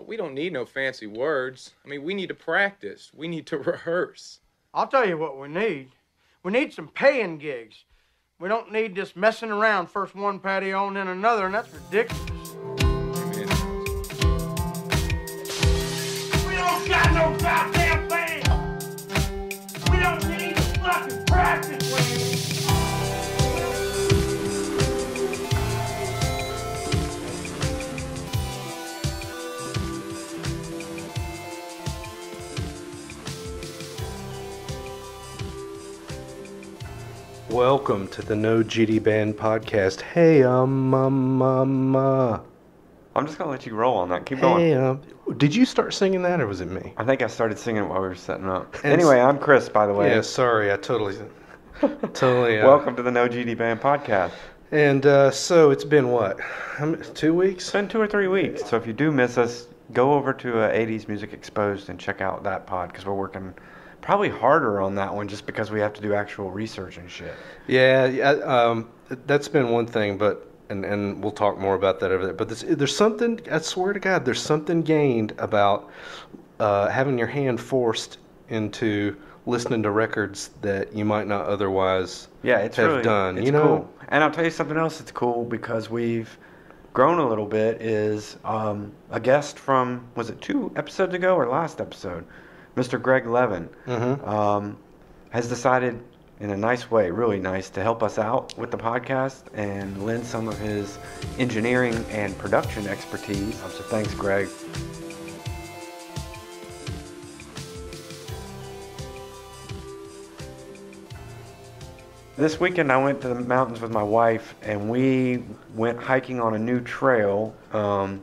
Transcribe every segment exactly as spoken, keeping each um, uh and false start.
We don't need no fancy words. I mean, we need to practice. We need to rehearse. I'll tell you what we need. We need some paying gigs. We don't need this messing around, first one patio and then another, and that's ridiculous. Amen. We don't got no goddamn band. We don't need fucking practice with you. Welcome to the N O G D Band podcast. Hey, um, um, um, uh. I'm just going to let you roll on that. Keep hey, going. Hey, um, did you start singing that or was it me? I think I started singing while we were setting up. And anyway, I'm Chris, by the way. Yeah, sorry. I totally, totally. Uh, Welcome to the N O G D Band podcast. And uh, so it's been what? Two weeks? It's been two or three weeks. So if you do miss us, go over to uh, eighties Music Exposed and check out that pod because we're working probably harder on that one just because we have to do actual research and shit. Yeah, yeah um, that's been one thing, but and, and we'll talk more about that over there. But this, there's something, I swear to God, there's something gained about uh, having your hand forced into listening to records that you might not otherwise yeah, it's have really, done. It's you know? Cool. And I'll tell you something else that's cool because we've grown a little bit is um, a guest from, was it two episodes ago or last episode? Mister Greg Levin mm-hmm. um, has decided in a nice way, really nice, to help us out with the podcast and lend some of his engineering and production expertise. So thanks, Greg. This weekend I went to the mountains with my wife and we went hiking on a new trail. Um,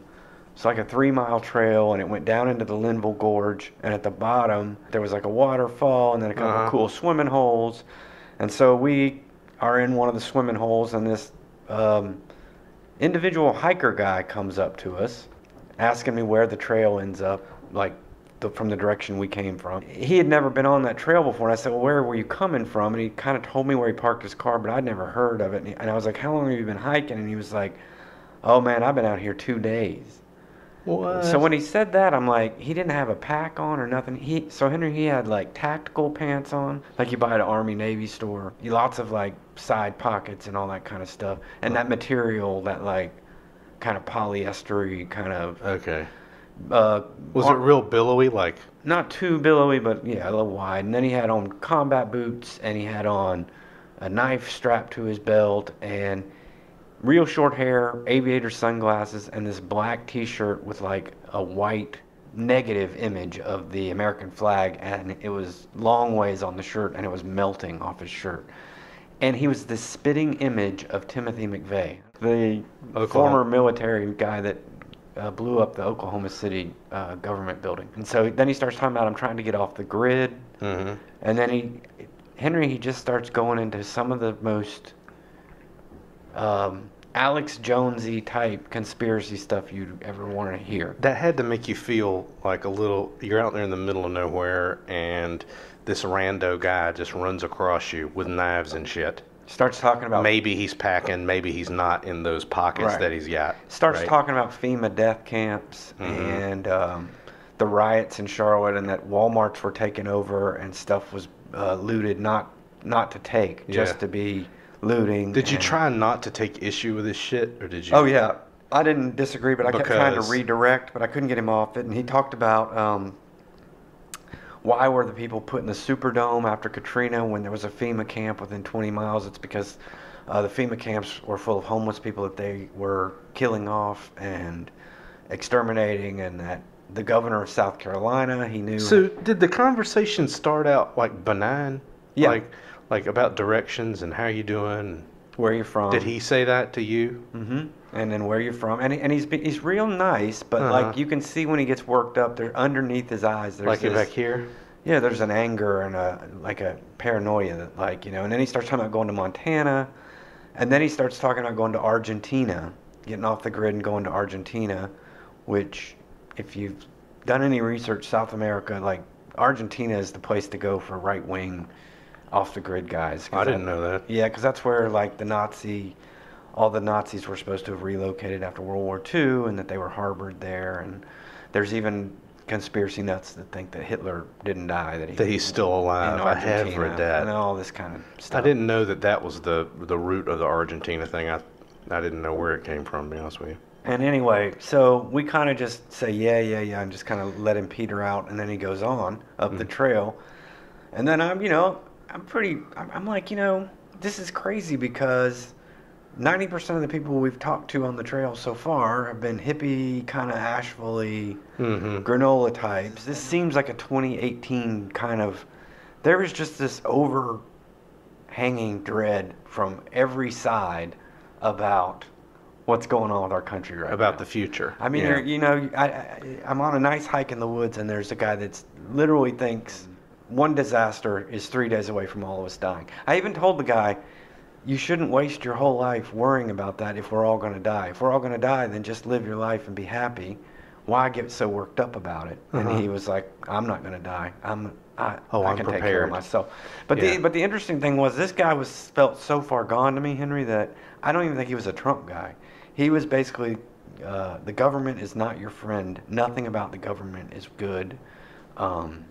It's like a three-mile trail, and it went down into the Linville Gorge, and at the bottom, there was like a waterfall and then a couple uh-huh. of cool swimming holes. And so we are in one of the swimming holes, and this um, individual hiker guy comes up to us, asking me where the trail ends up, like the, from the direction we came from. He had never been on that trail before, and I said, well, where were you coming from? And he kind of told me where he parked his car, but I'd never heard of it. And, he, and I was like, how long have you been hiking? And he was like, oh, man, I've been out here two days. What? So when he said that, I'm like, he didn't have a pack on or nothing. He so Henry, he had like tactical pants on, like you buy at an Army Navy store. He, lots of like side pockets and all that kind of stuff, and that material, that like kind of polyester-y kind of. Okay. Uh, was it real billowy, like? Not too billowy, but yeah, a little wide. And then he had on combat boots, and he had on a knife strapped to his belt, and real short hair, aviator sunglasses, and this black t-shirt with like a white negative image of the American flag, and it was long ways on the shirt and it was melting off his shirt. And he was this spitting image of Timothy McVeigh, the Oklahoma. former military guy that uh, blew up the Oklahoma City uh, government building. And so then he starts talking about, I'm trying to get off the grid. Mm-hmm. And then he, Henry, he just starts going into some of the most Um, Alex Jonesy type conspiracy stuff you'd ever want to hear. That had to make you feel like a little, you're out there in the middle of nowhere and this rando guy just runs across you with knives and shit. Starts talking about... Maybe he's packing, maybe he's not in those pockets right. that he's got. Starts right. talking about FEMA death camps mm-hmm. and um, the riots in Charlotte and that Walmarts were taken over and stuff was uh, looted, not, not to take, yeah. just to be... looting. Did you try not to take issue with this shit, or did you? Oh yeah, I didn't disagree, but I because... kept trying to redirect, but I couldn't get him off it. And he talked about um, why were the people put in the Superdome after Katrina when there was a FEMA camp within twenty miles? It's because uh, the FEMA camps were full of homeless people that they were killing off and exterminating, and that the governor of South Carolina, he knew. So did the conversation start out like benign? Yeah. Like, Like about directions and how you doing, where you're from. Did he say that to you? Mm-hmm. And then where you're from, and he, and he's he's real nice, but uh-huh. like you can see when he gets worked up, there underneath his eyes, there's like this, back here. Yeah, there's an anger and a like a paranoia, that, like you know. And then he starts talking about going to Montana, and then he starts talking about going to Argentina, getting off the grid and going to Argentina, which if you've done any research, South America, like Argentina is the place to go for right wing. Off-the-grid guys. I didn't that, know that. Yeah, because that's where, like, the Nazi, all the Nazis were supposed to have relocated after World War Two, and that they were harbored there, and There's even conspiracy nuts that think that Hitler didn't die, that, he, that he's still alive. I have read that. And all this kind of stuff. I didn't know that that was the the root of the Argentina thing. I I didn't know where it came from, to be honest with you. And anyway, so we kind of just say, yeah, yeah, yeah, and just kind of let him peter out. And then he goes on up mm-hmm. the trail. And then I'm, you know, I'm pretty, I'm, I'm like, you know, this is crazy because ninety percent of the people we've talked to on the trail so far have been hippie, kind of Asheville-y, mm-hmm. granola types. This seems like a twenty eighteen kind of, there was just this overhanging dread from every side about what's going on with our country right about now. The future. I mean, yeah. you're, you know, I, I, I'm on a nice hike in the woods, and there's a guy that's literally thinks one disaster is three days away from all of us dying. I even told the guy, you shouldn't waste your whole life worrying about that if we're all going to die. If we're all going to die, then just live your life and be happy. Why get so worked up about it? Uh-huh. And he was like, I'm not going to die. I'm, I, oh, I I'm can prepared. Take care of myself. But, yeah. the, but the interesting thing was this guy was felt so far gone to me, Henry, that I don't even think he was a Trump guy. He was basically, uh, the government is not your friend. Nothing about the government is good. Um,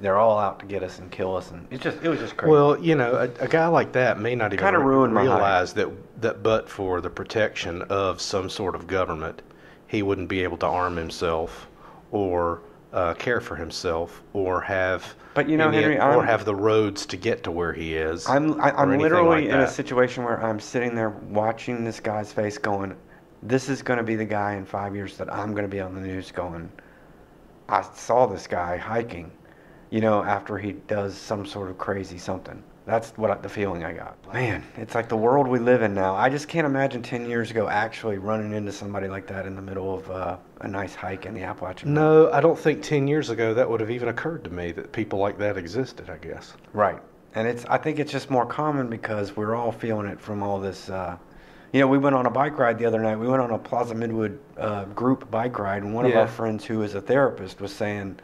they're all out to get us and kill us, and it's just it was just crazy. Well, you know, a, a guy like that may not even kind of ruined my realize that that, but for the protection of some sort of government, he wouldn't be able to arm himself or uh, care for himself or have. But you know, any, Henry, or I'm, have the roads to get to where he is. I'm I, I'm literally like in a situation where I'm sitting there watching this guy's face, going, "This is going to be the guy in five years that I'm going to be on the news going, I saw this guy hiking." You know, after he does some sort of crazy something. That's what I, the feeling I got. Man, it's like the world we live in now. I just can't imagine ten years ago actually running into somebody like that in the middle of uh, a nice hike in the Appalachian. No, I don't think ten years ago that would have even occurred to me that people like that existed, I guess. Right. And it's. I think it's just more common because we're all feeling it from all this. Uh, you know, we went on a bike ride the other night. We went on a Plaza Midwood uh, group bike ride, and one yeah. of our friends who is a therapist was saying,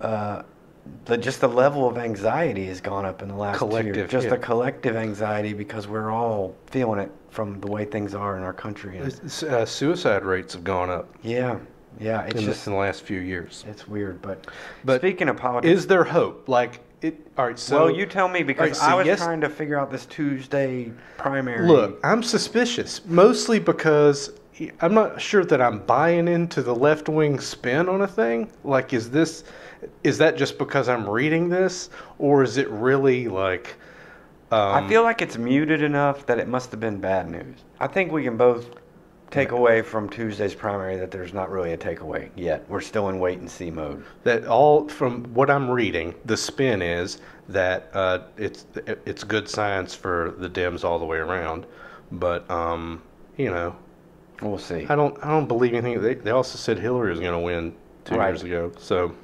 Uh, the, just the level of anxiety has gone up in the last collective, two years. Just yeah. a collective anxiety because we're all feeling it from the way things are in our country. And uh, suicide rates have gone up. Yeah, yeah. It's in, just, in the last few years. It's weird, but, but speaking of politics, is there hope? Like, it, all right. So, well, you tell me because right, so I was yes, trying to figure out this Tuesday primary. Look, I'm suspicious mostly because I'm not sure that I'm buying into the left wing spin on a thing. Like, is this? Is that just because I'm reading this, or is it really like? Um, I feel like it's muted enough that it must have been bad news. I think we can both take away from Tuesday's primary that there's not really a takeaway yet. We're still in wait and see mode. That all from what I'm reading, the spin is that uh, it's it's good science for the Dems all the way around, but um, you know, we'll see. I don't I don't believe anything. They they also said Hillary was going to win two right. years ago, so.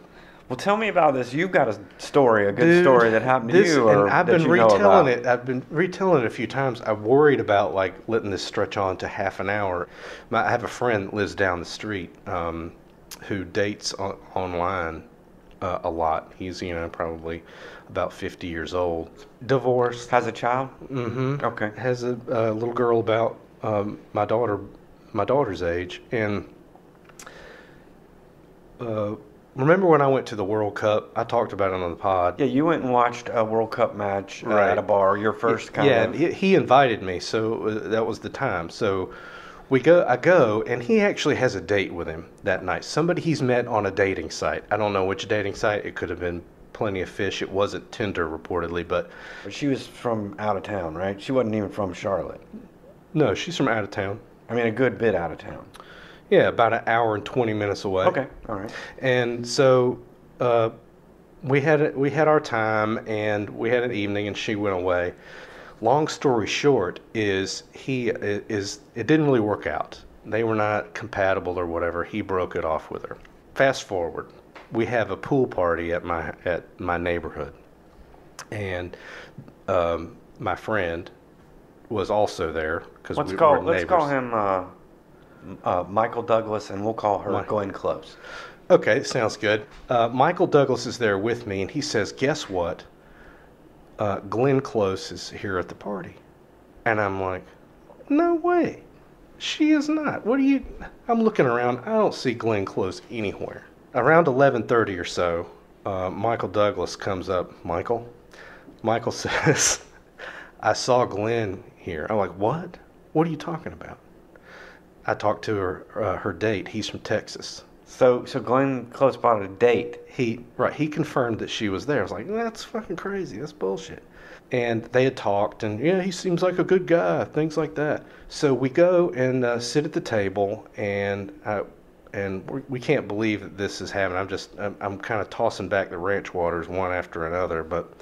Well, tell me about this. You've got a story, a good Dude, story that happened to this, you, or and I've been retelling it. I've been retelling it a few times. I worried about like letting this stretch on to half an hour. My, I have a friend that lives down the street um, who dates on, online uh, a lot. He's you know probably about fifty years old, divorced, has a child. Mm-hmm. Okay, has a, a little girl about um, my daughter, my daughter's age, and. Uh, Remember when I went to the World Cup? I talked about it on the pod. Yeah, you went and watched a World Cup match uh, right. at a bar. Your first kind yeah, of. Yeah, he invited me, so that was the time. So we go. I go, and he actually has a date with him that night. Somebody he's met on a dating site. I don't know which dating site. It could have been Plenty of Fish. It wasn't Tinder, reportedly, but. But she was from out of town, right? She wasn't even from Charlotte. No, she's from out of town. I mean, a good bit out of town. Yeah, about an hour and twenty minutes away. Okay, all right. And so uh, we had a, we had our time, and we had an evening, and she went away. Long story short is he is it didn't really work out. They were not compatible or whatever. He broke it off with her. Fast forward, we have a pool party at my at my neighborhood, and um, my friend was also there because we call, were neighbors. Let's call him. Uh... Uh, Michael Douglas, and we'll call her Michael. Glenn Close. Okay, sounds good. Uh, Michael Douglas is there with me, and he says, guess what? Uh, Glenn Close is here at the party. And I'm like, no way. She is not. What are you... I'm looking around. I don't see Glenn Close anywhere. Around eleven thirty or so, uh, Michael Douglas comes up. Michael? Michael says, I saw Glenn here. I'm like, what? What are you talking about? I talked to her, uh, her date. He's from Texas. So so Glenn Close bought a date. He right. He confirmed that she was there. I was like, that's fucking crazy. That's bullshit. And they had talked, and yeah, he seems like a good guy, things like that. So we go and uh, sit at the table, and I, and we can't believe that this is happening. I'm just I'm, I'm kind of tossing back the ranch waters one after another, but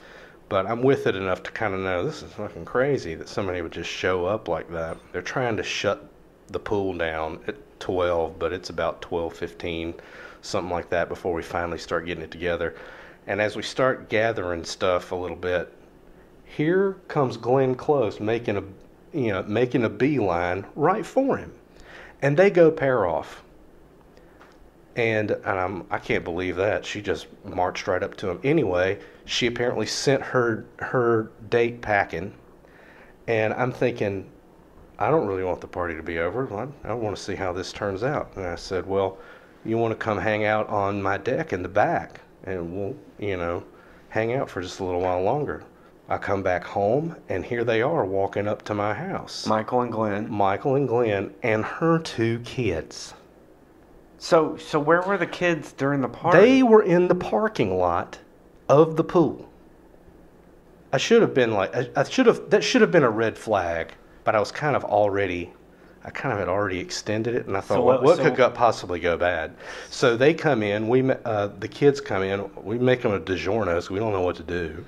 but I'm with it enough to kind of know this is fucking crazy that somebody would just show up like that. They're trying to shut the pool down at twelve, but it's about twelve fifteen, something like that, before we finally start getting it together. And as we start gathering stuff a little bit, here comes Glenn Close making a you know making a beeline right for him, and they go pair off. And, and I'm, I can't believe that she just marched right up to him. Anyway, she apparently sent her her date packing, and I'm thinking, I don't really want the party to be over. I, I want to see how this turns out. And I said, well, you want to come hang out on my deck in the back, and we'll, you know, hang out for just a little while longer. I come back home, and here they are walking up to my house. Michael and Glenn. Michael and Glenn and her two kids. So, so where were the kids during the party? They were in the parking lot of the pool. I should have been like, I, I should have, that should have been a red flag. But I was kind of already, I kind of had already extended it, and I thought, so what, what so could go, possibly go bad? So they come in, we uh, the kids come in, we make them a DiGiorno, so we don't know what to do,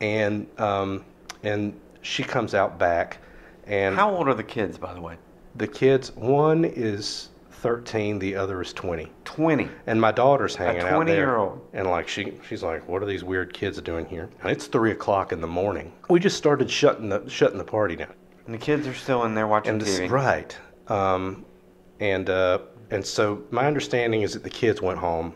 and um, and she comes out back, and how old are the kids, by the way? The kids, one is thirteen, the other is twenty. Twenty. And my daughter's hanging out there. A twenty-year-old. And like she, she's like, what are these weird kids doing here? And it's three o'clock in the morning. We just started shutting the shutting the party down. And the kids are still in there watching and T V. Right. Um, and uh, and so my understanding is that the kids went home.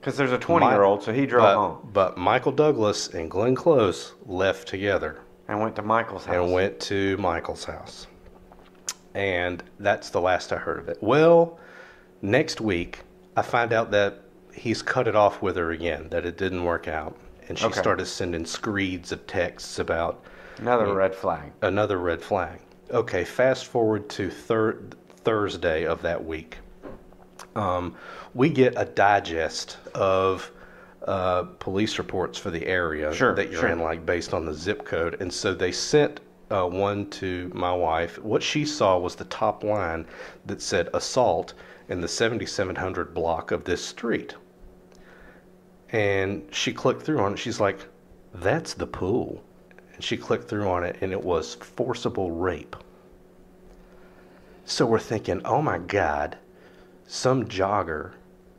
Because there's a twenty-year-old, so he drove but, home. But Michael Douglas and Glenn Close left together. And went to Michael's house. And went to Michael's house. And that's the last I heard of it. Well, next week, I find out that he's cut it off with her again, that it didn't work out. And she okay. started sending screeds of texts about... Another red flag. Another red flag. Okay, fast forward to thir- Thursday of that week. Um, we get a digest of uh, police reports for the area sure, that you're sure. in, like based on the zip code. And so they sent uh, one to my wife. What she saw was the top line that said assault in the seventy-seven hundred block of this street. And she clicked through on it. She's like, that's the pool. And she clicked through on it, and it was forcible rape. So we're thinking, oh my God, some jogger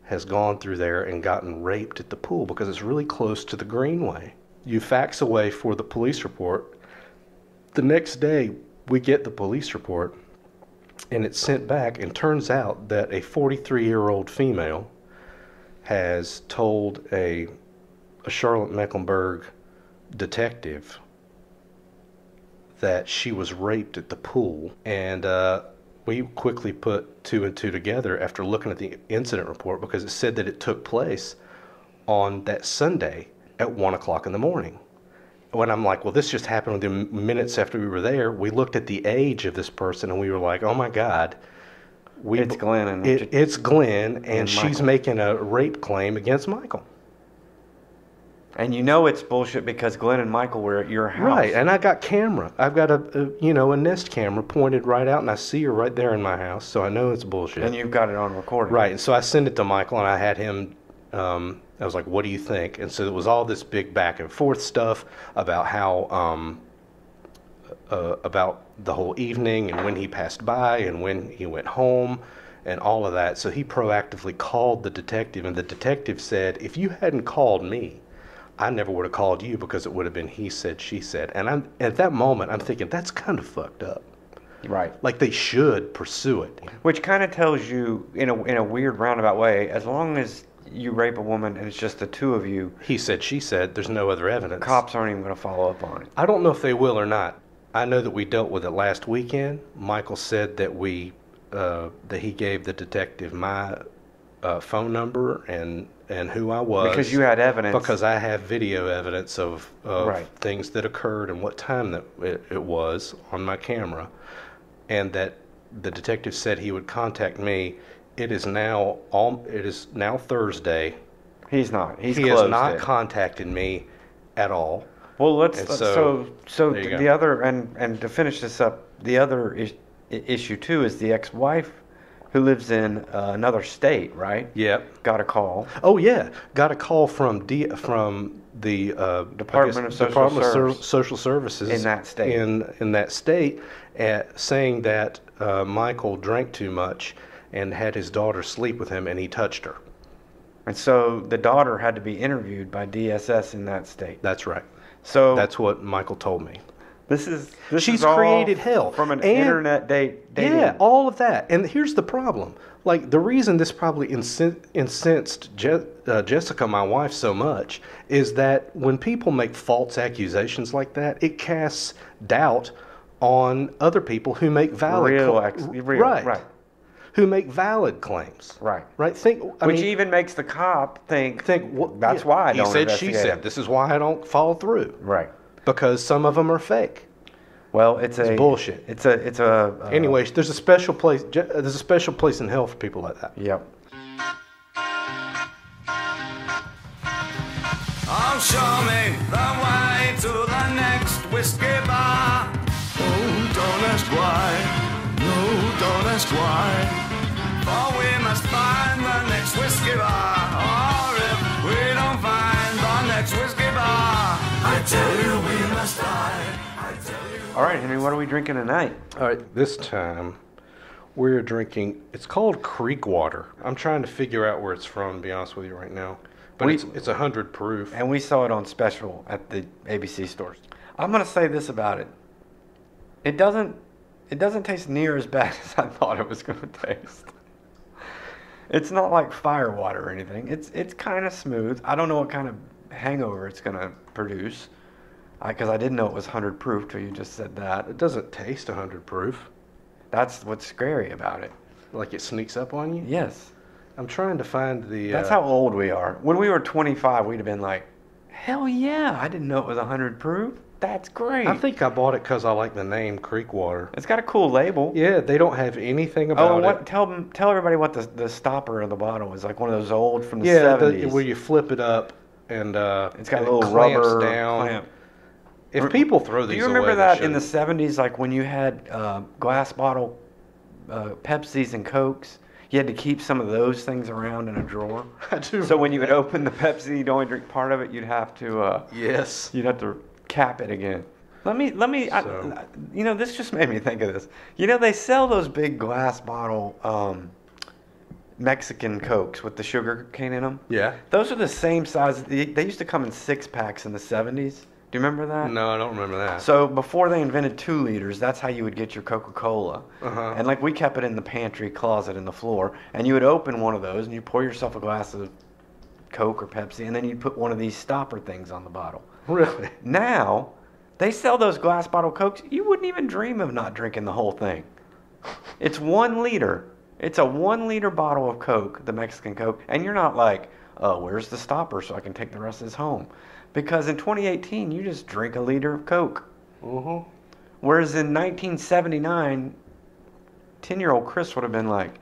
has gone through there and gotten raped at the pool because it's really close to the Greenway. You fax away for the police report. The next day, we get the police report, and it's sent back, and turns out that a forty-three-year-old female has told a, a Charlotte Mecklenburg detective that she was raped at the pool. And uh, we quickly put two and two together after looking at the incident report, because it said that it took place on that Sunday at one o'clock in the morning. When I'm like, well, this just happened within minutes after we were there. We looked at the age of this person, and we were like, oh my God, we it's b- Glenn and it, it's Glenn, and, and she's Michael. Making a rape claim against Michael. And you know it's bullshit because Glenn and Michael were at your house. Right, and I got camera. I've got a, a you know a Nest camera pointed right out, and I see her right there in my house, so I know it's bullshit. And you've got it on recording. Right, and so I send it to Michael, and I had him, um, I was like, what do you think? And so there was all this big back and forth stuff about how, um, uh, about the whole evening, and when he passed by, and when he went home, and all of that. So he proactively called the detective, and the detective said, if you hadn't called me, I never would have called you, because it would have been he said, she said. And I'm at that moment, I'm thinking, that's kind of fucked up. Right. Like, they should pursue it. Which kind of tells you, in a, in a weird roundabout way, as long as you rape a woman and it's just the two of you... He said, she said, there's no other evidence. Cops aren't even going to follow up on it. I don't know if they will or not. I know that we dealt with it last weekend. Michael said that we uh, that he gave the detective my uh, phone number and and who I was, because you had evidence, because I have video evidence of, of right. things that occurred and what time that it, it was on my camera, and that the detective said he would contact me. It is now all. It is now Thursday. He's not. He's he has not it. contacted me at all. Well, let's, let's so so the go. other and and to finish this up, the other is, issue too is the ex-wife who lives in uh, another state, right? Yep. Got a call. Oh yeah, got a call from D, from the uh, Department, guess, of, Social Department Service. of Social Services in that state in in that state, at, saying that uh, Michael drank too much and had his daughter sleep with him, and he touched her. And so the daughter had to be interviewed by D S S in that state. That's right. So that's what Michael told me. This is this she's is all created hell from an and, internet date. Dating. Yeah, all of that. And here's the problem: like the reason this probably inc- incensed Je- uh, Jessica, my wife, so much is that when people make false accusations like that, it casts doubt on other people who make valid real, ex- real right. right. Who make valid claims, right? Right. Think, I which mean, even makes the cop think. Think well, that's yeah, why I don't. He said, she said. This is why I don't follow through, right? Because some of them are fake. Well, it's, it's a bullshit. It's a it's a. Uh, anyway, there's a special place. There's a special place in hell for people like that. Yep. Oh, show me the way to the next whiskey bar. Oh, don't ask why. No, don't ask why. Oh, we must find the next whiskey bar. Or if we don't find the next whiskey bar, I tell you we must die. I tell you. All right, Henry, what are we drinking tonight? All right, this time we're drinking, it's called Creek Water. I'm trying to figure out where it's from, to be honest with you right now. But we, it's, it's one hundred proof. And we saw it on special at the A B C stores. I'm going to say this about it. It doesn't, it doesn't taste near as bad as I thought it was going to taste. It's not like fire water or anything. It's it's kind of smooth. I don't know what kind of hangover it's going to produce, because I, I didn't know it was one hundred proof till you just said that. It doesn't taste one hundred proof. That's what's scary about it. Like it sneaks up on you? Yes. I'm trying to find the... That's uh, how old we are. When we were twenty-five, we'd have been like, hell yeah, I didn't know it was one hundred proof. That's great. I think I bought it because I like the name Creek Water. It's got a cool label. Yeah, they don't have anything about oh, what, it. Tell them, tell everybody what the the stopper of the bottle is. Like one of those old from the yeah, seventies. Yeah, where you flip it up and uh, it's got and a little rubber down. Clamp. If Re- people throw these, do you remember away, that in the seventies, like when you had uh, glass bottle uh, Pepsis and Cokes? You had to keep some of those things around in a drawer. I do. So when you would open the Pepsi, you'd only drink part of it. You'd have to. Uh, yes. You'd have to. Cap it again. Let me, let me, so. I, you know, this just made me think of this. You know, they sell those big glass bottle um, Mexican Cokes with the sugar cane in them. Yeah. Those are the same size. They, they used to come in six packs in the seventies. Do you remember that? No, I don't remember that. So before they invented two liters, that's how you would get your Coca-Cola. Uh-huh. And like we kept it in the pantry closet in the floor. And you would open one of those and you pour yourself a glass of Coke or Pepsi, and then you'd put one of these stopper things on the bottle. Really? Now, they sell those glass bottle Cokes. You wouldn't even dream of not drinking the whole thing. It's one liter. It's a one liter bottle of Coke, the Mexican Coke. And you're not like, oh, where's the stopper so I can take the rest of this home? Because in twenty eighteen, you just drink a liter of Coke. Uh-huh. Whereas in nineteen seventy-nine, ten-year-old Chris would have been like,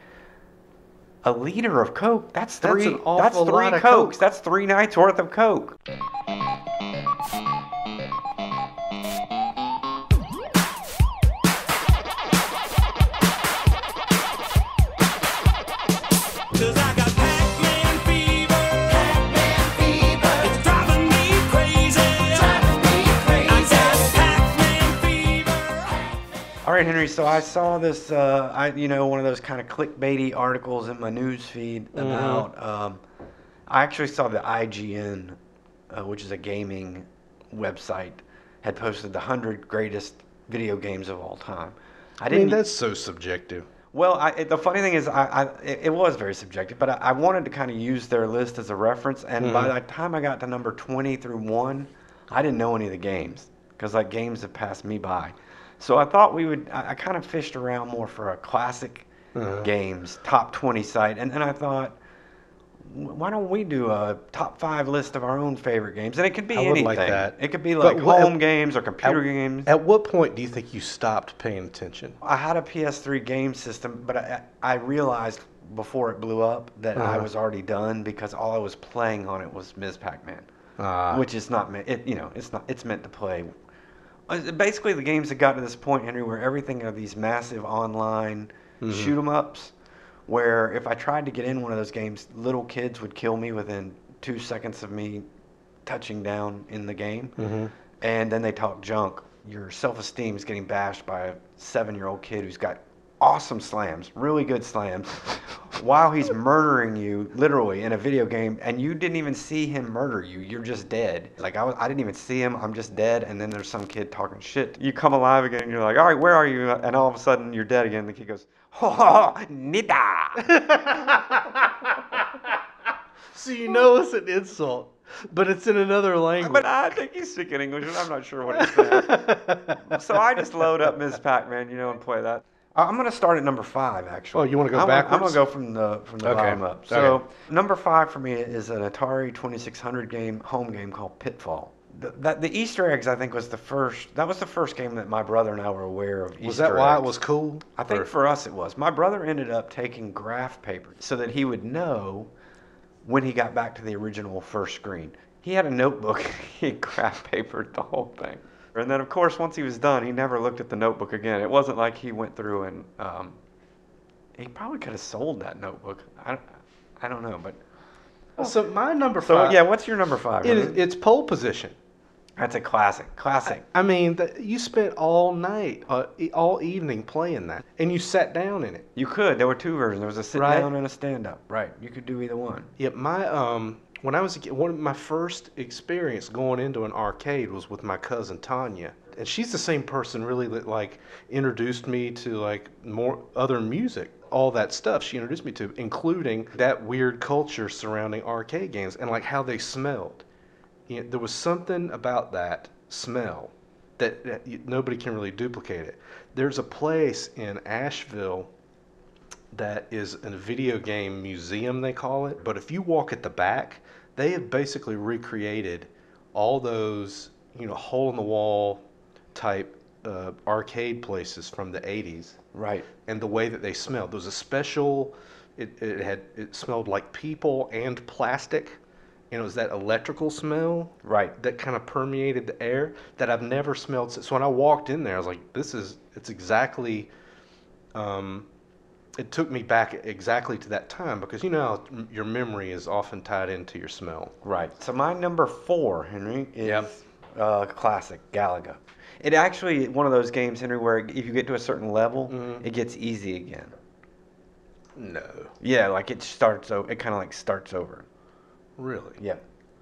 a liter of Coke? That's three, that's an awful that's three lot of Cokes. Coke. That's three nights worth of Coke. All right, Henry, so I saw this, uh, I you know, one of those kind of clickbaity articles in my news feed about, mm-hmm. um, I actually saw the I G N, uh, which is a gaming website, had posted the one hundred greatest video games of all time. I, I didn't, mean, that's so subjective. Well, I, it, the funny thing is, I, I it, it was very subjective, but I, I wanted to kind of use their list as a reference, and mm-hmm. by the time I got to number twenty through one, I didn't know any of the games, because like games have passed me by. So I thought we would, I, I kind of fished around more for a classic uh-huh. games, top twenty site. And then I thought, why don't we do a top five list of our own favorite games? And it could be I would anything. Like that. It could be like what, home at, games or computer at, games. At what point do you think you stopped paying attention? I had a P S three game system, but I, I realized before it blew up that uh-huh. I was already done because all I was playing on it was Miz Pac-Man, uh-huh. which is not meant. It you know it's not it's meant to play. Basically, the games that got to this point, Henry, where everything are these massive online mm-hmm. shoot 'em ups. Where if I tried to get in one of those games, little kids would kill me within two seconds of me touching down in the game. Mm-hmm. And then they talk junk. Your self-esteem is getting bashed by a seven-year-old kid who's got awesome slams, really good slams, while he's murdering you, literally, in a video game. And you didn't even see him murder you. You're just dead. Like, I, was, I didn't even see him. I'm just dead. And then there's some kid talking shit. You come alive again, and you're like, all right, where are you? And all of a sudden, you're dead again. And the kid goes... Oh, nida. So you know it's an insult, but it's in another language. But I think he's speaking English, and I'm not sure what he's saying. So I just load up Miz Pac-Man, you know, and play that. I'm going to start at number five, actually. Oh, you want to go I'm backwards? Gonna, I'm going to go from the, from the okay. bottom up. So okay. number five for me is an Atari twenty-six hundred game, home game called Pitfall. The, that, the Easter eggs, I think, was the first. That was the first game that my brother and I were aware of. Easter was that why eggs. It was cool? I think or? For us it was. My brother ended up taking graph paper so that he would know when he got back to the original first screen. He had a notebook. He graph papered the whole thing. And then, of course, once he was done, he never looked at the notebook again. It wasn't like he went through and um, he probably could have sold that notebook. I, I don't know, but so my number five. So yeah, what's your number five? It is, it's Pole Position. That's a classic. Classic. I, I mean, the, you spent all night, uh, e- all evening playing that, and you sat down in it. You could. There were two versions. There was a sit right? down and a stand up. Right. You could do either one. Yeah. My um, when I was a kid, one of my first experience going into an arcade was with my cousin Tanya, and she's the same person really that like introduced me to like more other music. All that stuff she introduced me to, including that weird culture surrounding arcade games and like how they smelled. You know, there was something about that smell that, that you, nobody can really duplicate it. There's a place in Asheville that is a video game museum, they call it. But if you walk at the back, they have basically recreated all those, you know, hole-in-the-wall type uh, arcade places from the eighties. Right. And the way that they smelled. There was a special, it, it, had, it smelled like people and plastic. And it was that electrical smell, right, that kind of permeated the air that I've never smelled since. So when I walked in there, I was like, this is, it's exactly, um, it took me back exactly to that time because, you know, your memory is often tied into your smell. Right. So my number four, Henry, is yep. uh, classic, Galaga. It actually, one of those games, Henry, where if you get to a certain level, mm-hmm. it gets easy again. No. Yeah, like it starts, it kind of like starts over. Really? Yeah.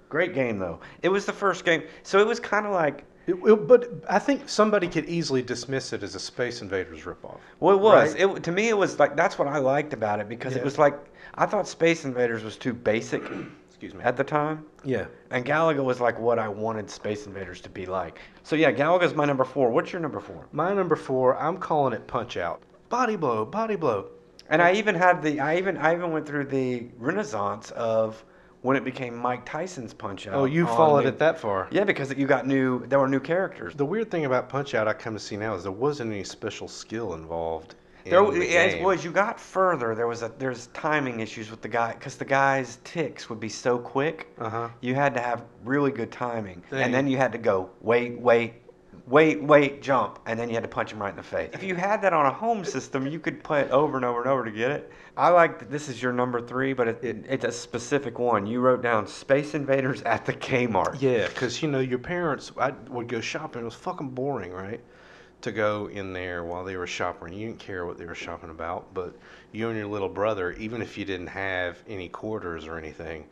Great game, though. It was the first game. So it was kind of like... It, it, but I think somebody could easily dismiss it as a Space Invaders ripoff. Well, it was. Right? It, to me, it was like... That's what I liked about it, because yeah. it was like... I thought Space Invaders was too basic Excuse me. At the time. Yeah. And Galaga was like what I wanted Space Invaders to be like. So, yeah, Galaga's my number four. What's your number four? My number four, I'm calling it Punch-Out. Body blow, body blow. And I even had the... I even I even went through the renaissance of... when it became Mike Tyson's Punch-Out. Oh, you followed new, it that far. Yeah, because you got new, there were new characters. The weird thing about Punch-Out I come to see now is there wasn't any special skill involved in there, the game. As well as you got further, there was a, there's timing issues with the guy, because the guy's ticks would be so quick, uh-huh. you had to have really good timing. Dang. And then you had to go, wait, wait, wait, wait, jump, and then you had to punch him right in the face. If you had that on a home system, you could play it over and over and over to get it. I like that this is your number three, but it, it, it's a specific one. You wrote down Space Invaders at the Kmart. Yeah, because, you know, your parents I would go shopping. It was fucking boring, right, to go in there while they were shopping. You didn't care what they were shopping about, but you and your little brother, even if you didn't have any quarters or anything,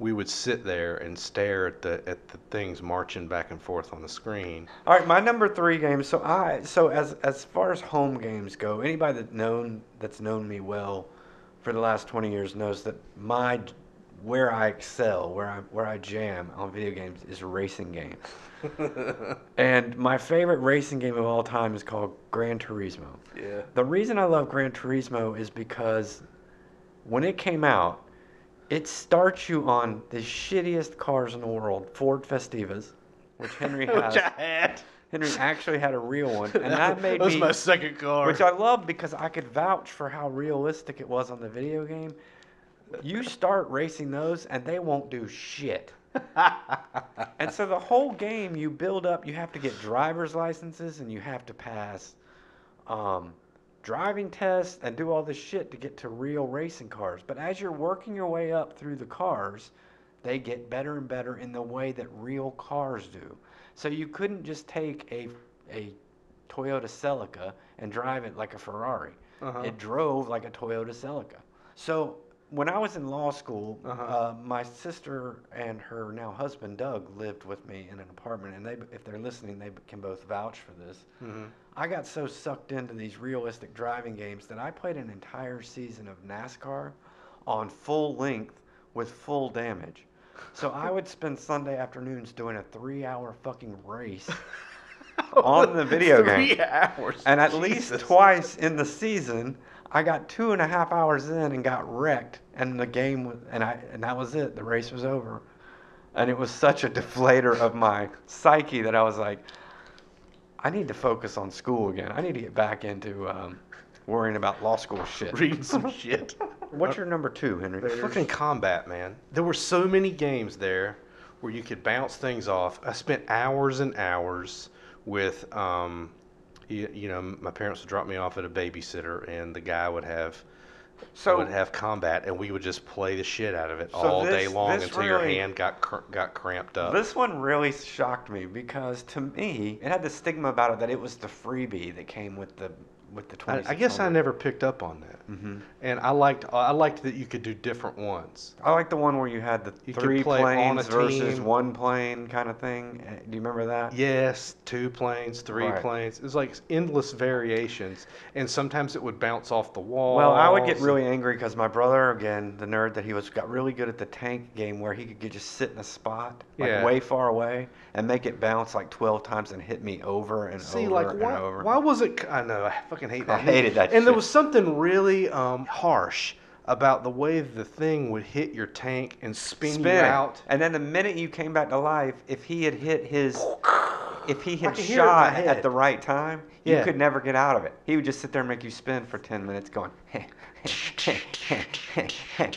we would sit there and stare at the at the things marching back and forth on the screen. All right, my number three game. So I so as as far as home games go, anybody that known that's known me well for the last twenty years knows that my where I excel, where I where I jam on video games is racing games. And my favorite racing game of all time is called Gran Turismo. Yeah. The reason I love Gran Turismo is because when it came out, it starts you on the shittiest cars in the world, Ford Festivas, which Henry has. Which I had. Henry actually had a real one, and that made me. That was me, my second car. Which I love because I could vouch for how realistic it was on the video game. You start racing those, and they won't do shit. And so the whole game, you build up. You have to get driver's licenses, and you have to pass um, driving tests and do all this shit to get to real racing cars. But as you're working your way up through the cars, they get better and better in the way that real cars do. So you couldn't just take a a Toyota Celica and drive it like a Ferrari. Uh-huh. It drove like a Toyota Celica. So when I was in law school, uh-huh. uh, my sister and her now husband, Doug, lived with me in an apartment. And they, if they're listening, they can both vouch for this. Mm-hmm. I got so sucked into these realistic driving games that I played an entire season of NASCAR on full length with full damage. So I would spend Sunday afternoons doing a three-hour fucking race on the video game. Three hours. And at Jesus. least twice in the season, I got two and a half hours in and got wrecked, and the game was, and I, and that was it. The race was over, and it was such a deflator of my psyche that I was like, I need to focus on school again. I need to get back into um, worrying about law school shit. Reading some shit. What's your number two, Henry? Fucking Combat, man. There were so many games there where you could bounce things off. I spent hours and hours with, um, you, you know, my parents would drop me off at a babysitter, and the guy would have, so would have Combat, and we would just play the shit out of it so all this, day long until really, your hand got cr- got cramped up. This one really shocked me because to me, it had the stigma about it that it was the freebie that came with the. With the I, I guess I never picked up on that, mm-hmm. and I liked I liked that you could do different ones. I liked the one where you had the you three play planes versus team. one plane kind of thing. Do you remember that? Yes, two planes, three right. planes. It was like endless variations, and sometimes it would bounce off the wall. Well, I would get really angry because my brother, again, the nerd that he was, got really good at the tank game where he could just sit in a spot like yeah. way far away and make it bounce like twelve times and hit me over and See, over like, and why, over. Why was it? I know. I fucking Hate that. I hated that. And shit. There was something really um, harsh about the way the thing would hit your tank and spin, spin you out. And then the minute you came back to life, if he had hit his, if he had shot at the right time, yeah. you could never get out of it. He would just sit there and make you spin for ten minutes, going, hey, hey, hey, hey, hey.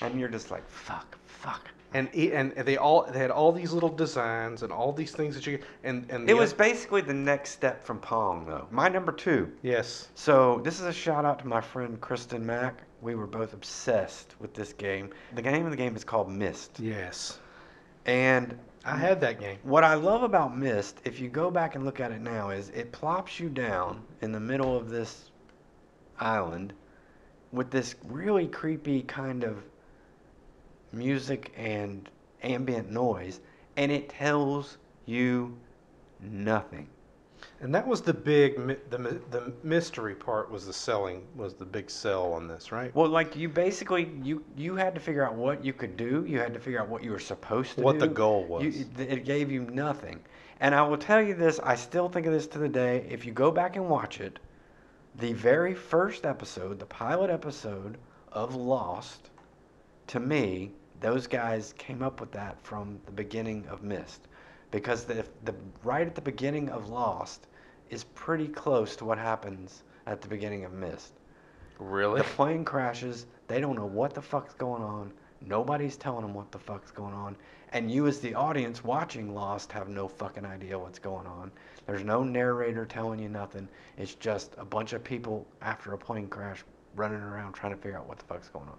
and you're just like, fuck, fuck. And and they all they had all these little designs and all these things that you and and it was basically the next step from Pong though. My number two. Yes. So this is a shout out to my friend Kristen Mack. We were both obsessed with this game. The name of the game is called Myst. Yes. And I had that game. What I love about Myst, if you go back and look at it now, is it plops you down in the middle of this island with this really creepy kind of music and ambient noise, and it tells you nothing. And that was the big, the the mystery part was the selling, was the big sell on this, right? Well, like you basically, you you had to figure out what you could do. You had to figure out what you were supposed to do. What the goal was. You, it gave you nothing. And I will tell you this, I still think of this to the day. If you go back and watch it, the very first episode, the pilot episode of Lost, to me, those guys came up with that from the beginning of Myst, because the, the right at the beginning of Lost is pretty close to what happens at the beginning of Myst. Really? The plane crashes. They don't know what the fuck's going on. Nobody's telling them what the fuck's going on. And you as the audience watching Lost have no fucking idea what's going on. There's no narrator telling you nothing. It's just a bunch of people after a plane crash running around trying to figure out what the fuck's going on.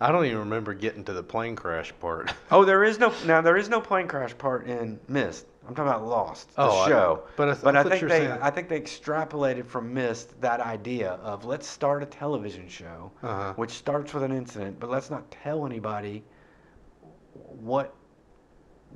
I don't even remember getting to the plane crash part. Oh, there is no now. There is no plane crash part in Myst. I'm talking about Lost, the oh, show. I, but I, th- but I, I think they, I think they extrapolated from Myst that idea of let's start a television show, uh-huh. which starts with an incident, but let's not tell anybody what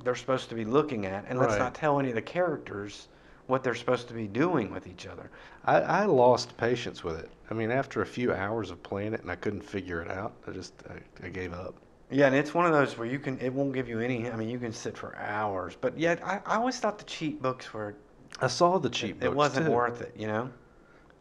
they're supposed to be looking at, and let's right. not tell any of the characters what they're supposed to be doing with each other. I, I lost patience with it. I mean, after a few hours of playing it and I couldn't figure it out, I just I, I gave up. Yeah, and it's one of those where you can, it won't give you any, I mean, you can sit for hours. But yeah, I, I always thought the cheat books were, I saw the cheat it, books, it wasn't too. worth it, you know?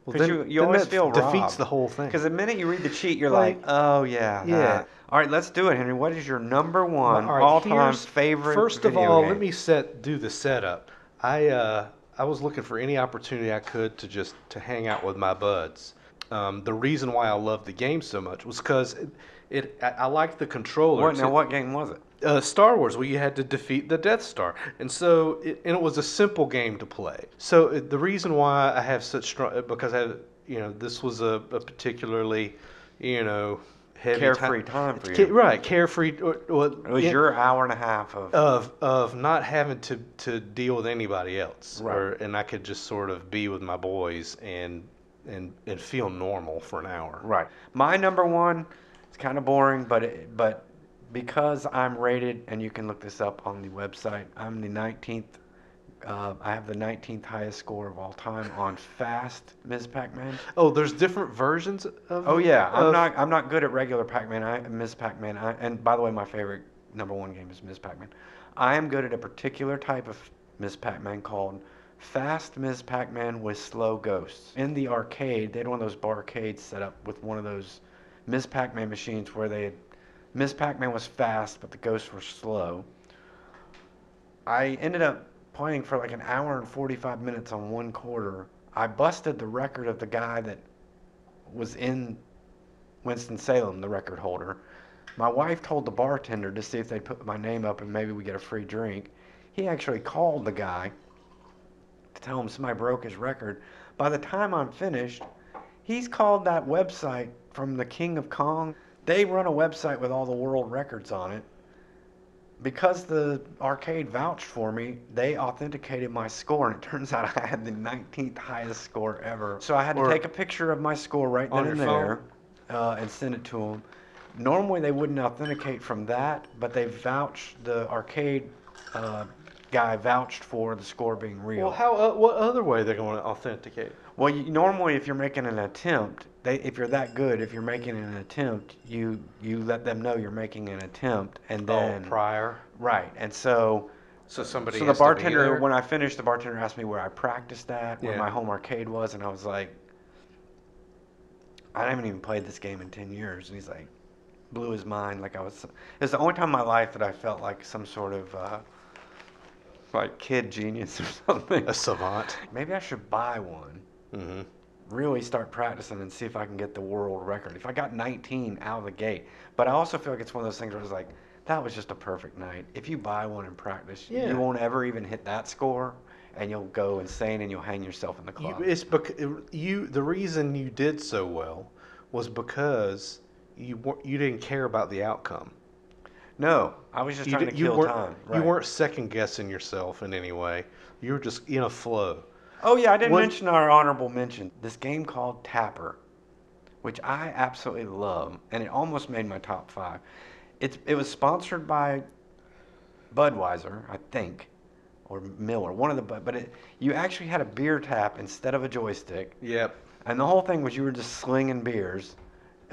Because well, you, you always feel robbed. Defeats the whole thing. Because the minute you read the cheat, you're like, like oh, yeah. yeah. Nah. All right, let's do it, Henry. What is your number one well, all-time right, all favorite First video of all, game? Let me set do the setup. I uh, I was looking for any opportunity I could to just to hang out with my buds. Um, the reason why I loved the game so much was because... It, It, I, I liked the controller. What, now, what game was it? Uh, Star Wars, where you had to defeat the Death Star. And so, it, and it was a simple game to play. So it, the reason why I have such strong, because I, you know, this was a, a particularly, you know, heavy carefree time, time for you. Ca right, carefree. Or, or, it was it, your hour and a half of of of not having to to deal with anybody else. Right. Or, and I could just sort of be with my boys and and and feel normal for an hour. Right. My number one. It's kind of boring, but it, but because I'm rated, and you can look this up on the website, I'm the nineteenth. Uh, I have the nineteenth highest score of all time on Fast Miz Pac-Man. Oh, there's different versions of. Oh yeah, of... I'm not I'm not good at regular Pac-Man. I Miz Pac-Man. I, and by the way, my favorite number one game is Miz Pac-Man. I am good at a particular type of Miz Pac-Man called Fast Miz Pac-Man with Slow Ghosts. In the arcade, they had one of those barcades set up with one of those Miz Pac-Man machines where they, Miz Pac-Man was fast, but the ghosts were slow. I ended up playing for like an hour and forty-five minutes on one quarter. I busted the record of the guy that was in Winston-Salem, the record holder. My wife told the bartender to see if they'd put my name up and maybe we get a free drink. He actually called the guy to tell him somebody broke his record. By the time I'm finished, he's called that website from the King of Kong. They run a website with all the world records on it. Because the arcade vouched for me, they authenticated my score, and it turns out I had the nineteenth highest score ever. So I had or to take a picture of my score right then and there uh, and send it to them. Normally they wouldn't authenticate from that, but they vouched, the arcade uh, guy vouched for the score being real. Well, how? Uh, what other way are they going to authenticate? Well, you, normally if you're making an attempt, they, if you're that good, if you're making an attempt, you you let them know you're making an attempt, and then oh, prior, right? And so, so somebody. So the bartender, when I finished, the bartender asked me where I practiced at, where yeah. my home arcade was, and I was like, I haven't even played this game in ten years, and he's like, blew his mind. Like I was, it was the only time in my life that I felt like some sort of. Uh, Like kid genius or something. A savant. Maybe I should buy one. Mm-hmm. Really start practicing and see if I can get the world record. If I got nineteen out of the gate. But I also feel like it's one of those things where I was like, that was just a perfect night. If you buy one and practice, yeah. you won't ever even hit that score, and you'll go insane and you'll hang yourself in the closet. You, it's because you. The reason you did so well was because you you didn't care about the outcome. No, I was just trying to kill time. Right. You weren't second-guessing yourself in any way. You were just in a flow. Oh, yeah, I didn't One, mention our honorable mention. This game called Tapper, which I absolutely love, and it almost made my top five. It's, it was sponsored by Budweiser, I think, or Miller, one of the but it, you actually had a beer tap instead of a joystick. Yep. And the whole thing was you were just slinging beers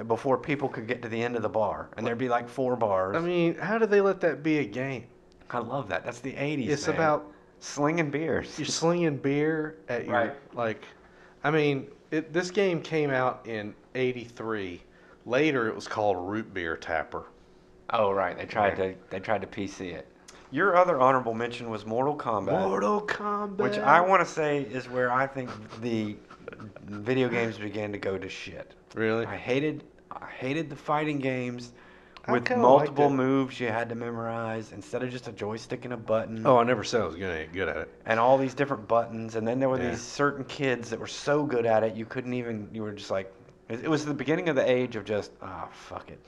before people could get to the end of the bar, and there'd be like four bars. I mean, how did they let that be a game? I love that. That's the eighties. It's man. about slinging beers. You're slinging beer at your right. like. I mean, it, this game came out in eighty-three. Later, it was called Root Beer Tapper. Oh right, they tried right. to they tried to P C it. Your other honorable mention was Mortal Kombat. Mortal Kombat, which I want to say is where I think the video games began to go to shit. Really? I hated I hated the fighting games with multiple moves you had to memorize instead of just a joystick and a button. Oh, I never said I was good at it. And all these different buttons, and then there were yeah. these certain kids that were so good at it you couldn't even, you were just like, it was the beginning of the age of just, ah, oh, fuck it.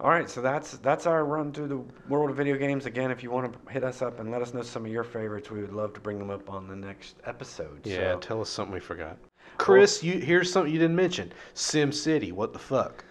All right, so that's that's our run through the world of video games. Again, if you want to hit us up and let us know some of your favorites, we would love to bring them up on the next episode. Yeah, so. Tell us something we forgot. Chris, well, you here's something you didn't mention. Sim City, what the fuck?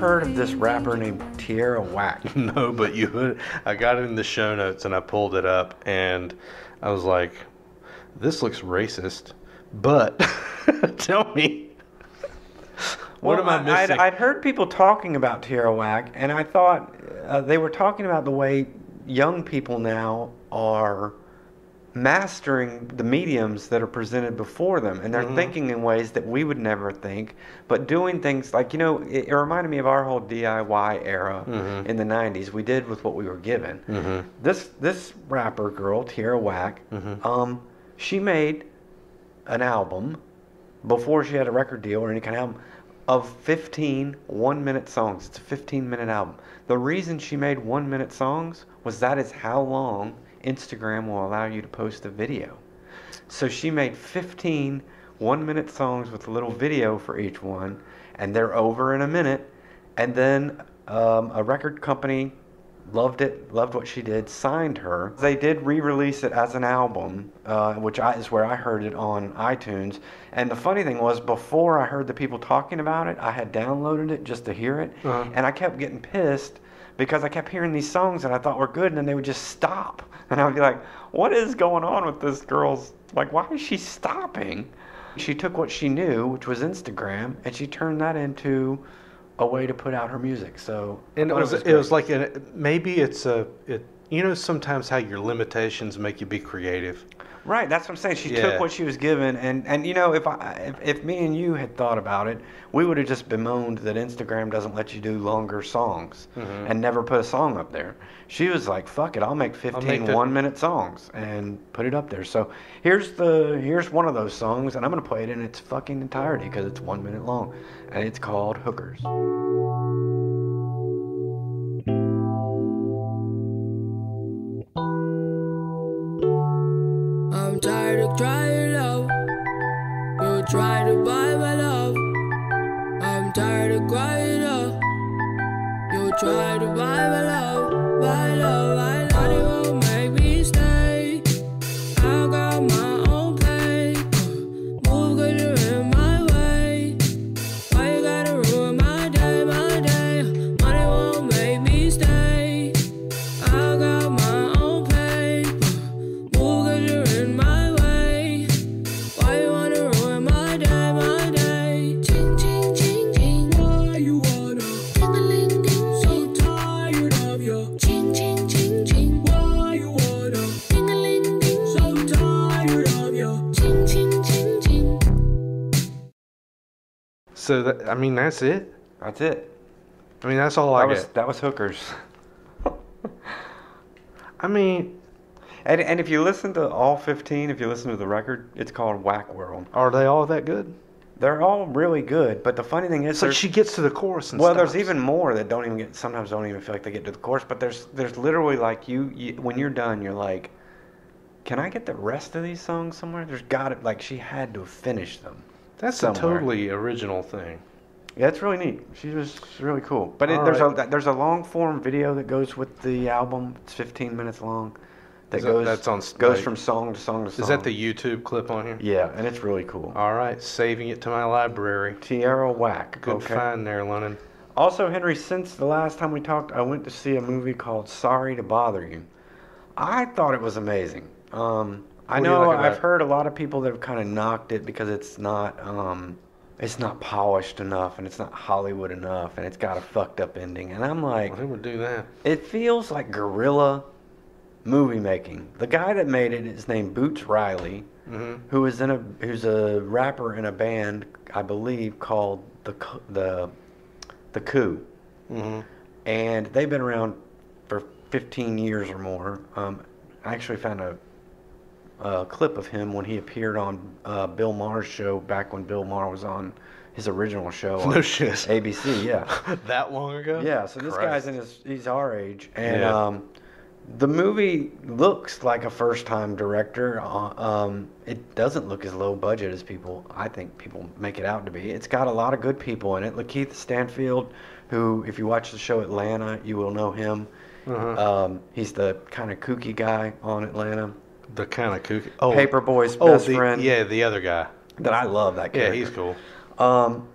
heard of this rapper named Tierra Whack? No, but you would. I got it in the show notes and I pulled it up and I was like, this looks racist, but tell me. What well, am I missing? I'd, I'd heard people talking about Tierra Whack, and I thought uh, they were talking about the way young people now are mastering the mediums that are presented before them, and they're mm-hmm. thinking in ways that we would never think, but doing things like, you know, it, it reminded me of our whole D I Y era mm-hmm. in the nineties. We did with what we were given. Mm-hmm. This this rapper girl, Tierra Whack, mm-hmm. um, she made an album before she had a record deal or any kind of album, of fifteen one-minute songs. It's a fifteen-minute album. The reason she made one-minute songs was that is how long Instagram will allow you to post a video. So she made fifteen one-minute songs with a little video for each one, and they're over in a minute. And then um, a record company loved it, loved what she did, signed her. They did re-release it as an album, uh, which I, is where I heard it on iTunes. And the funny thing was, before I heard the people talking about it, I had downloaded it just to hear it. Uh-huh. And I kept getting pissed because I kept hearing these songs that I thought were good, and then they would just stop. And I would be like, what is going on with this girl's, like, why is she stopping? She took what she knew, which was Instagram, and she turned that into a way to put out her music. So and it was, it was, it was like a, maybe it's a it, you know, sometimes how your limitations make you be creative, right? That's what I'm saying. She yeah. took what she was given, and and you know, if I if, if me and you had thought about it, we would have just bemoaned that Instagram doesn't let you do longer songs mm-hmm. and never put a song up there. She was like, fuck it, I'll make fifteen I'll make the- one minute songs and put it up there. So here's the here's one of those songs, and I'm gonna play it in its fucking entirety because it's one minute long, and it's called Hookers. I'm tired of trying love. You try to buy my love. I'm tired of crying up. You try to buy my love, my love, my love. You won't make me stay. I got my own pain. Move good to ruin my way. Why you gotta ruin my day, my day? Money won't make me stay. I got my own pain. Move good to ruin my way. Why you wanna ruin my day, my day? Ching, ching, ching, ching. Why you wanna? Ding-a-ling, ding. So tired of your ching, ching, ching, ching. Why you wanna? Ding-a-ling, ding. So tired of your ching, ching, ching, ching. So that, I mean, that's it. That's it. I mean, that's all I That was get. that was Hookers. I mean, and and if you listen to all fifteen, if you listen to the record, it's called Whack World. are they all that good? They're all really good, but the funny thing is, It's like there's- she gets to the chorus and well, stops. there's even more that don't even get. Sometimes don't even feel like they get to the chorus. But there's there's literally like you, you when you're done, you're like, can I get the rest of these songs somewhere? There's got it. Like she had to have finished them. That's a somewhere. totally original thing. Yeah, it's really neat. She was she's really cool. But it, All there's a there's a long form video that goes with the album. It's fifteen minutes long. That Is that- goes that's on s- goes like- from song to song to song. Is that the YouTube clip on here? Yeah, and it's really cool. All right, saving it to my library. Tierra Whack. Good okay. find there, Lennon. Also, Henry, since the last time we talked, I went to see a movie called Sorry to Bother You. I thought it was amazing. Um, I What do you know like about I've it? heard a lot of people that have kind of knocked it because it's not um, it's not polished enough and it's not Hollywood enough and it's got a fucked up ending. And I'm like, Well, who would do that? it feels like guerrilla movie making. The guy that made it is named Boots Riley, Mm-hmm. who is in a who's a rapper in a band, I believe, called the Co- the the Coup, Mm-hmm. and they've been around for fifteen years or more. Um, I actually found a, a clip of him when he appeared on uh, Bill Maher's show back when Bill Maher was on his original show on No shit. A B C. Yeah, that long ago? yeah. So this Christ. guy's in his he's our age, and Yeah. um, the movie looks like a first-time director. uh, Um, it doesn't look as low budget as people, I think, people make it out to be. It's got a lot of good people in it. Lakeith Stanfield, who, if you watch the show Atlanta, you will know him. Uh-huh. Um, he's the kind of kooky guy on Atlanta. The kind of kooky. Oh, Paperboy's oh, best the, friend. Yeah, the other guy. That I love that Yeah, character. he's cool. Um,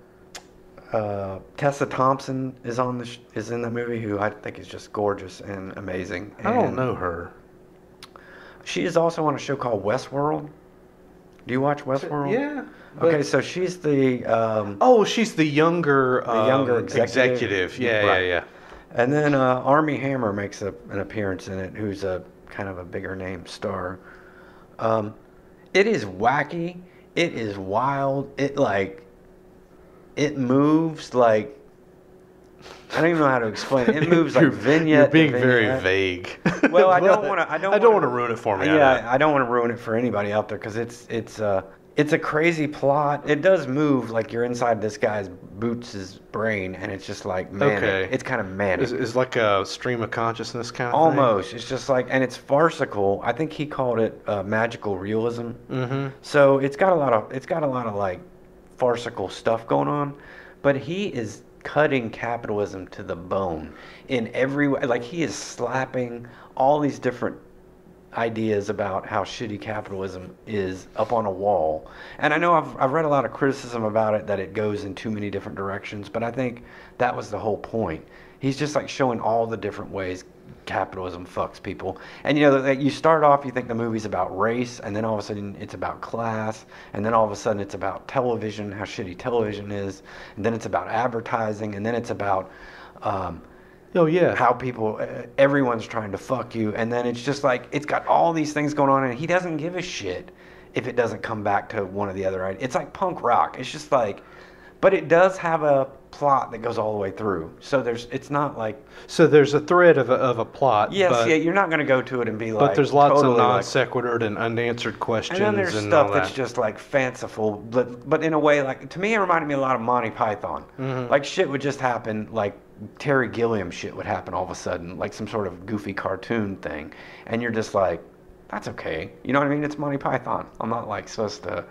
Uh, Tessa Thompson is on the sh is in that movie, who I think is just gorgeous and amazing. And I don't know her. She is also on a show called Westworld. Do you watch Westworld? Yeah. Okay, so she's the um, oh, she's the younger the um, younger executive. executive. Yeah, right. yeah, yeah. And then uh, Armie Hammer makes a, an appearance in it, who's a kind of a bigger name star. Um, it is wacky. It is wild. It like. It moves like, I don't even know how to explain it. It moves like vignette. You're being vignette. very vague. Well, I don't want to. I don't. I don't want to ruin it for me. Yeah, I don't want to ruin it for anybody out there, because it's it's a uh, it's a crazy plot. It does move like you're inside this guy's Boots's brain, and it's just like manic. Okay. It's kind of manic. It's, it's like a stream of consciousness kind of almost. Thing. It's just like, and it's farcical. I think he called it uh, magical realism. Mm-hmm. So it's got a lot of it's got a lot of like. farcical stuff going on, but he is cutting capitalism to the bone in every way. Like, he is slapping all these different ideas about how shitty capitalism is up on a wall. And I know I've, I've read a lot of criticism about it, that it goes in too many different directions, but I think that was the whole point. He's just like showing all the different ways capitalism fucks people. And you know, that you start off, you think the movie's about race, and then all of a sudden it's about class, and then all of a sudden it's about television, how shitty television is, and then it's about advertising, and then it's about um oh yeah how people, everyone's trying to fuck you, and then it's just like, it's got all these things going on, and he doesn't give a shit if it doesn't come back to one or the other. Right? It's like punk rock. It's just like, but it does have a plot that goes all the way through. So there's, it's not like... So there's a thread of a, of a plot. Yes, but, yeah, you're not going to go to it and be like... But there's lots totally of non-sequitered like, and unanswered questions. And then there's and stuff that's that. just like fanciful, but, but in a way, like, to me it reminded me a lot of Monty Python. Mm-hmm. Like, shit would just happen, like Terry Gilliam shit would happen all of a sudden, like some sort of goofy cartoon thing. And you're just like, that's okay. You know what I mean? It's Monty Python. I'm not like supposed to...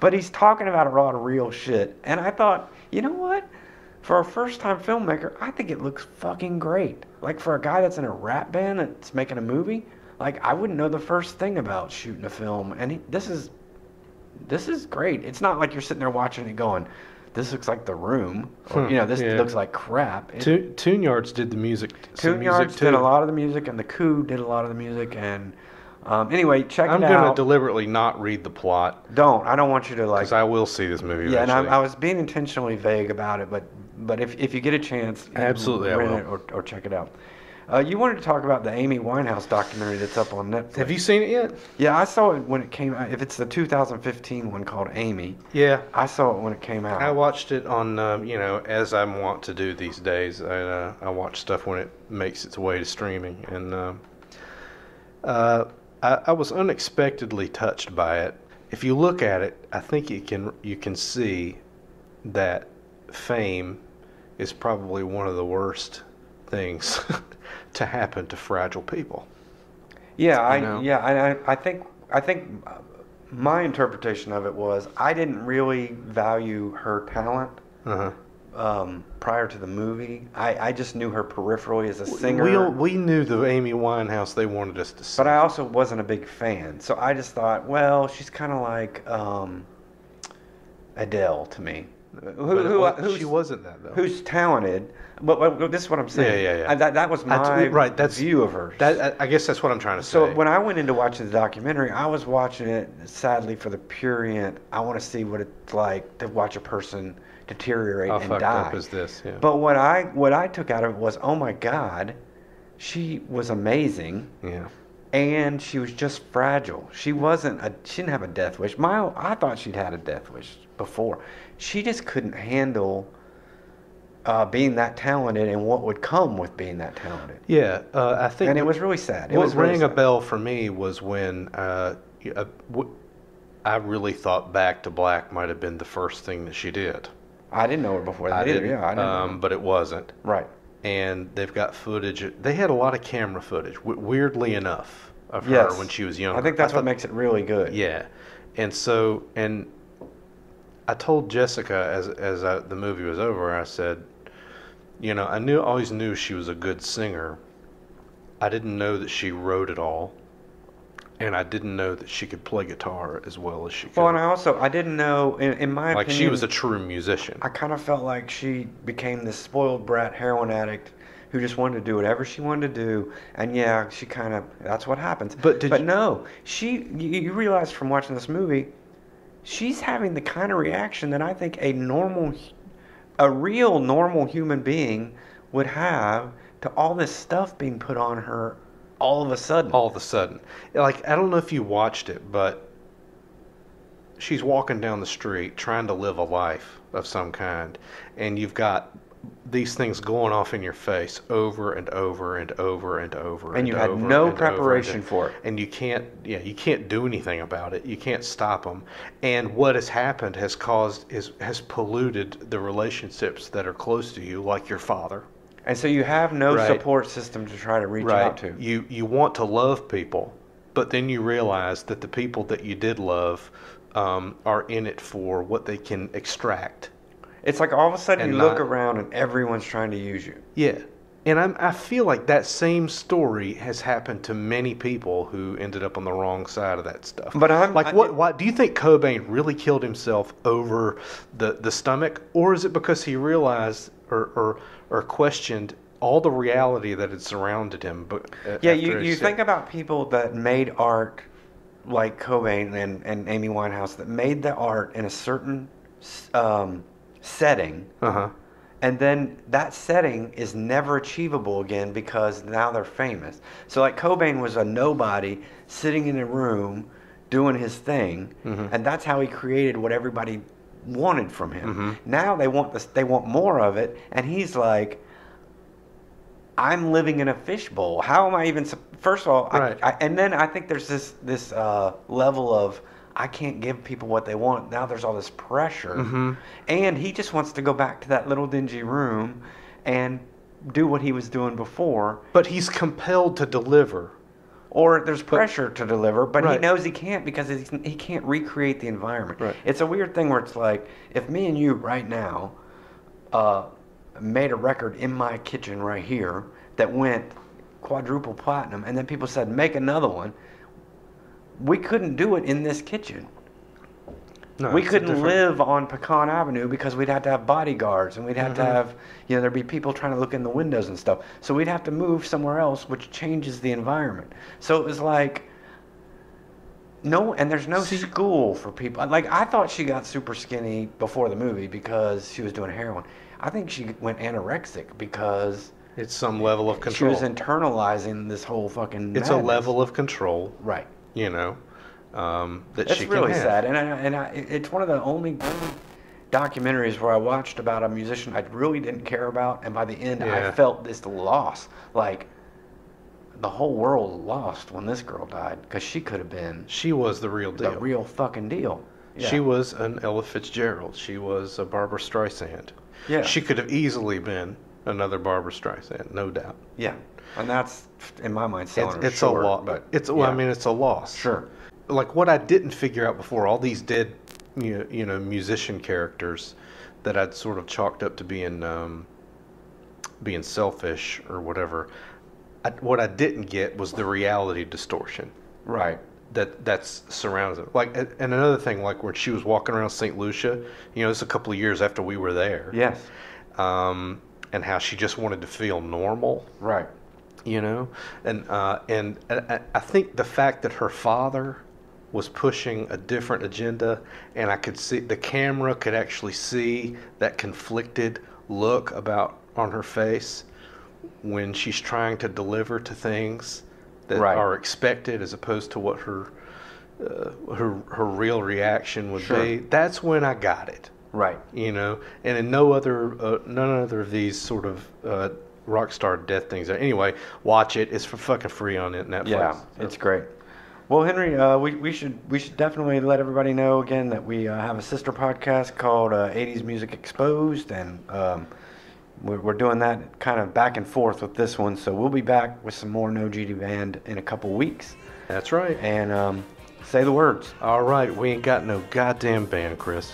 But he's talking about a lot of real shit. And I thought, you know what? For a first-time filmmaker, I think it looks fucking great. Like, for a guy that's in a rap band that's making a movie, like, I wouldn't know the first thing about shooting a film. And he, this is this is great. It's not like you're sitting there watching it going, this looks like The Room. Or, hmm, you know, this yeah. looks like crap. It, Tuneyards did the music. Tuneyards did a lot of the music, and The Coup did a lot of the music, and... Um, anyway, check I'm it out. I'm going to deliberately not read the plot. Don't. I don't want you to like... Because I will see this movie yeah, eventually. Yeah, and I, I was being intentionally vague about it, but but if, if you get a chance... Absolutely, I will. It or, or check it out. Uh, you wanted to talk about the Amy Winehouse documentary that's up on Netflix. Have you seen it yet? Yeah, I saw it when it came out. If it's the two thousand fifteen one called Amy. Yeah. I saw it when it came out. I watched it on, um, you know, as I want to do these days. I, uh, I watch stuff when it makes its way to streaming. And... Uh, uh, I, I was unexpectedly touched by it. If you look at it, I think you can you can see that fame is probably one of the worst things to happen to fragile people. Yeah, you know? I yeah, I I think I think my interpretation of it was, I didn't really value her talent. Uh-huh. Um, prior to the movie, I, I just knew her peripherally as a singer. We, we knew the Amy Winehouse they wanted us to see, but I also wasn't a big fan, so I just thought, well, she's kind of like um, Adele to me, who, who, who she wasn't that though, who's talented, but, but this is what I'm saying. Yeah, yeah, yeah. I, that, that was my I, right, that's, view of her. That, I, I guess that's what I'm trying to so say. So when I went into watching the documentary, I was watching it sadly for the purient, I want to see what it's like to watch a person deteriorate How and fucked die. Up is this? Yeah. But what I what I took out of it was, oh my God, she was amazing. Yeah. And she was just fragile. She wasn't a she didn't have a death wish. My I thought she'd had a death wish before. She just couldn't handle uh, being that talented and what would come with being that talented. Yeah, uh, I think. And it was really sad. It what was really rang sad. a bell for me was when. Uh, uh, I really thought Back to Black might have been the first thing that she did. I didn't know her before that either. Yeah, I didn't. Um, but it wasn't. Right. And they've got footage. They had a lot of camera footage, weirdly enough, of yes. her when she was younger. I think that's I what thought, makes it really good. Yeah. And so, and I told Jessica as as I, the movie was over, I said, you know, I knew always knew she was a good singer. I didn't know that she wrote it all. And I didn't know that she could play guitar as well as she could. Well, and I also, I didn't know, in, in my like opinion... Like, she was a true musician. I kind of felt like she became this spoiled brat heroin addict who just wanted to do whatever she wanted to do. And, yeah, she kind of... That's what happens. But, did but you, no, she... You, you realize from watching this movie, she's having the kind of reaction that I think a normal... A real normal human being would have to all this stuff being put on her... All of a sudden. All of a sudden. Like, I don't know if you watched it, but she's walking down the street trying to live a life of some kind, and you've got these things going off in your face over and over and over and over. And, and you had no preparation for it. And you can't, yeah, you can't do anything about it. You can't stop them. And what has happened has caused, is, has polluted the relationships that are close to you, like your father. And so you have no right. support system to try to reach right. out to. You you want to love people, but then you realize that the people that you did love um, are in it for what they can extract. It's like all of a sudden you not, look around and everyone's trying to use you. Yeah. And I'm, I feel like that same story has happened to many people who ended up on the wrong side of that stuff. But I'm like, I, what? Why do you think Cobain really killed himself over the the stomach, or is it because he realized or or, or questioned all the reality that had surrounded him? But yeah, you you sick. think about people that made art like Cobain and and Amy Winehouse that made the art in a certain um, setting. Uh huh. And then that setting is never achievable again because now they're famous. So like Cobain was a nobody sitting in a room doing his thing, mm-hmm. and that's how he created what everybody wanted from him. Mm-hmm. Now they want this, they want more of it, and he's like, "I'm living in a fishbowl. How am I even?" First of all, right. I, I, and then I think there's this this uh, level of. I can't give people what they want. Now there's all this pressure. Mm-hmm. And he just wants to go back to that little dingy room and do what he was doing before. But he's compelled to deliver. Or there's pressure but, to deliver, but right. he knows he can't because he's, he can't recreate the environment. Right. It's a weird thing where it's like, if me and you right now uh, made a record in my kitchen right here that went quadruple platinum, and then people said, make another one, we couldn't do it in this kitchen. No, we couldn't different... live on Pecan Avenue because we'd have to have bodyguards and we'd have mm-hmm. to have, you know, there'd be people trying to look in the windows and stuff. So we'd have to move somewhere else, which changes the environment. So it was like, no, and there's no See, school for people. Like, I thought she got super skinny before the movie because she was doing heroin. I think she went anorexic because... It's some level of control. She was internalizing this whole fucking madness. It's a level of control. Right. You know, um, that That's she can really have. sad, and I, and I, it's one of the only documentaries where I watched about a musician I really didn't care about, and by the end yeah. I felt this loss, like the whole world lost when this girl died, because she could have been. She was the real deal. The real fucking deal. Yeah. She was an Ella Fitzgerald. She was a Barbara Streisand. Yeah. She could have easily been another Barbara Streisand, no doubt. Yeah. And that's, in my mind, selling it's, her it's short, a lot, but it's. Well, yeah. I mean, it's a loss. Sure. Like what I didn't figure out before, all these dead, you know, you know musician characters that I'd sort of chalked up to being, um, being selfish or whatever. I, what I didn't get was the reality distortion. Right. That that's surrounds it. Like, and another thing, like when she was walking around Saint Lucia, you know, it's a couple of years after we were there. Yes. Um, and how she just wanted to feel normal. Right. You know, and uh, and I think the fact that her father was pushing a different agenda, and I could see the camera could actually see that conflicted look about on her face when she's trying to deliver to things that right. are expected, as opposed to what her uh, her her real reaction would sure. be. That's when I got it right. You know, and in no other uh, none other of these sort of. Uh, Rockstar death things. Anyway, watch it. It's for fucking free on Netflix. Yeah, so. It's great. Well, Henry, uh, we we should we should definitely let everybody know again that we uh, have a sister podcast called uh, eighties Music Exposed, and um, we're, we're doing that kind of back and forth with this one. So we'll be back with some more N O G D Band in a couple weeks. That's right. And um, say the words. All right, we ain't got no goddamn band, Chris.